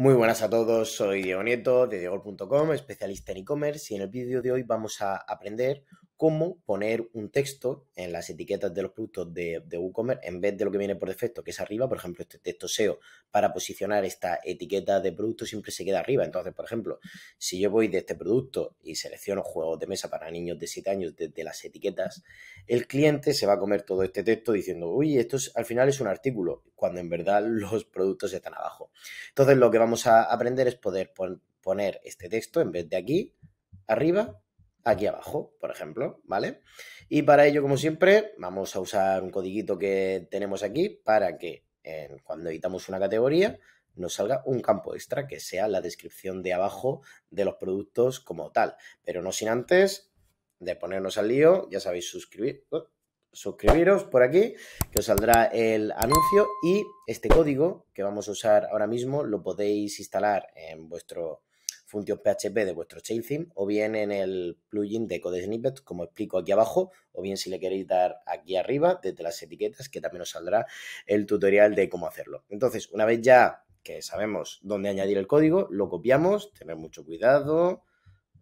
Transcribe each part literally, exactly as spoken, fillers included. Muy buenas a todos, soy Diego Nieto de Diegol punto com, especialista en e-commerce, y en el vídeo de hoy vamos a aprender cómo poner un texto en las etiquetas de los productos de, de WooCommerce en vez de lo que viene por defecto, que es arriba. Por ejemplo, este texto S E O para posicionar esta etiqueta de producto siempre se queda arriba. Entonces, por ejemplo, si yo voy de este producto y selecciono juegos de mesa para niños de siete años desde las etiquetas, el cliente se va a comer todo este texto diciendo, uy, esto es, al final es un artículo, cuando en verdad los productos están abajo. Entonces, lo que vamos Vamos a aprender es poder pon- poner este texto en vez de aquí arriba, aquí abajo, por ejemplo, ¿vale? Y para ello, como siempre, vamos a usar un codiguito que tenemos aquí para que eh, cuando editamos una categoría nos salga un campo extra que sea la descripción de abajo de los productos como tal. Pero no sin antes de ponernos al lío, ya sabéis, suscribir... Uh. suscribiros por aquí, que os saldrá el anuncio, y este código que vamos a usar ahora mismo lo podéis instalar en vuestro función P H P de vuestro Theme o bien en el plugin de Code Snippets, como explico aquí abajo, o bien si le queréis dar aquí arriba desde las etiquetas, que también os saldrá el tutorial de cómo hacerlo. Entonces, una vez ya que sabemos dónde añadir el código, lo copiamos. Tener mucho cuidado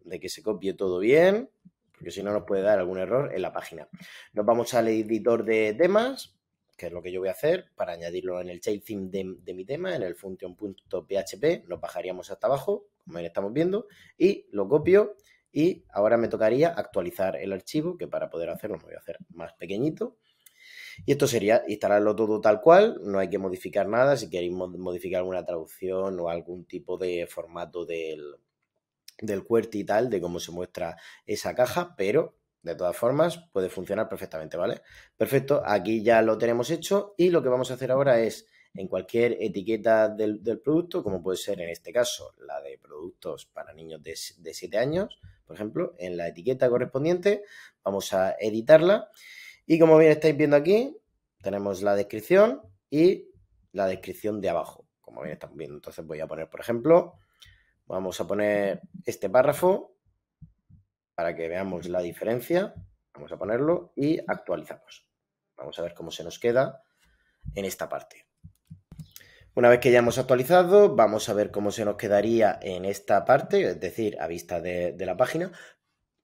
de que se copie todo bien, porque si no nos puede dar algún error en la página. Nos vamos al editor de temas, que es lo que yo voy a hacer, para añadirlo en el Theme de, de mi tema, en el function punto p h p, lo bajaríamos hasta abajo, como estamos viendo, y lo copio, y ahora me tocaría actualizar el archivo, que para poder hacerlo me voy a hacer más pequeñito. Y esto sería instalarlo todo tal cual, no hay que modificar nada. Si queréis modificar alguna traducción o algún tipo de formato del... del QWERTY y tal, de cómo se muestra esa caja, pero de todas formas puede funcionar perfectamente, ¿vale? Perfecto, aquí ya lo tenemos hecho, y lo que vamos a hacer ahora es, en cualquier etiqueta del, del producto, como puede ser en este caso la de productos para niños de, de siete años, por ejemplo, en la etiqueta correspondiente, vamos a editarla, y como bien estáis viendo aquí, tenemos la descripción y la descripción de abajo, como bien estamos viendo. Entonces voy a poner, por ejemplo, vamos a poner este párrafo para que veamos la diferencia. Vamos a ponerlo y actualizamos. Vamos a ver cómo se nos queda en esta parte. Una vez que ya hemos actualizado, vamos a ver cómo se nos quedaría en esta parte, es decir, a vista de, de la página.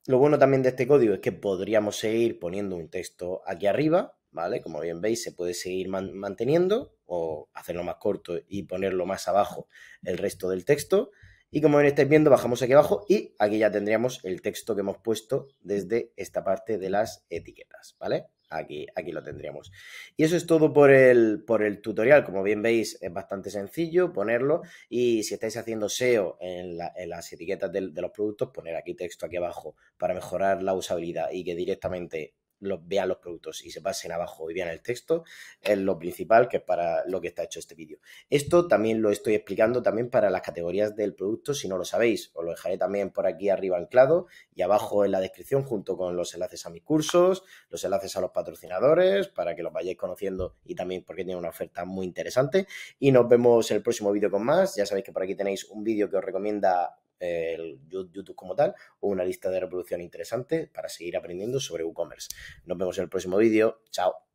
Lo bueno también de este código es que podríamos seguir poniendo un texto aquí arriba, ¿vale? Como bien veis, se puede seguir man- manteniendo o hacerlo más corto y ponerlo más abajo el resto del texto. Y como bien estáis viendo, bajamos aquí abajo y aquí ya tendríamos el texto que hemos puesto desde esta parte de las etiquetas, ¿vale? Aquí, aquí lo tendríamos. Y eso es todo por el, por el tutorial. Como bien veis, es bastante sencillo ponerlo, y si estáis haciendo S E O en, la, en las etiquetas de, de los productos, poner aquí texto aquí abajo para mejorar la usabilidad y que directamente los, vean los productos y se pasen abajo y vean el texto, es lo principal, que es para lo que está hecho este vídeo. Esto también lo estoy explicando también para las categorías del producto, si no lo sabéis. Os lo dejaré también por aquí arriba anclado y abajo en la descripción, junto con los enlaces a mis cursos, los enlaces a los patrocinadores, para que los vayáis conociendo, y también porque tiene una oferta muy interesante. Y nos vemos en el próximo vídeo con más. Ya sabéis que por aquí tenéis un vídeo que os recomienda el YouTube como tal, o una lista de reproducción interesante para seguir aprendiendo sobre WooCommerce. Nos vemos en el próximo vídeo. Chao.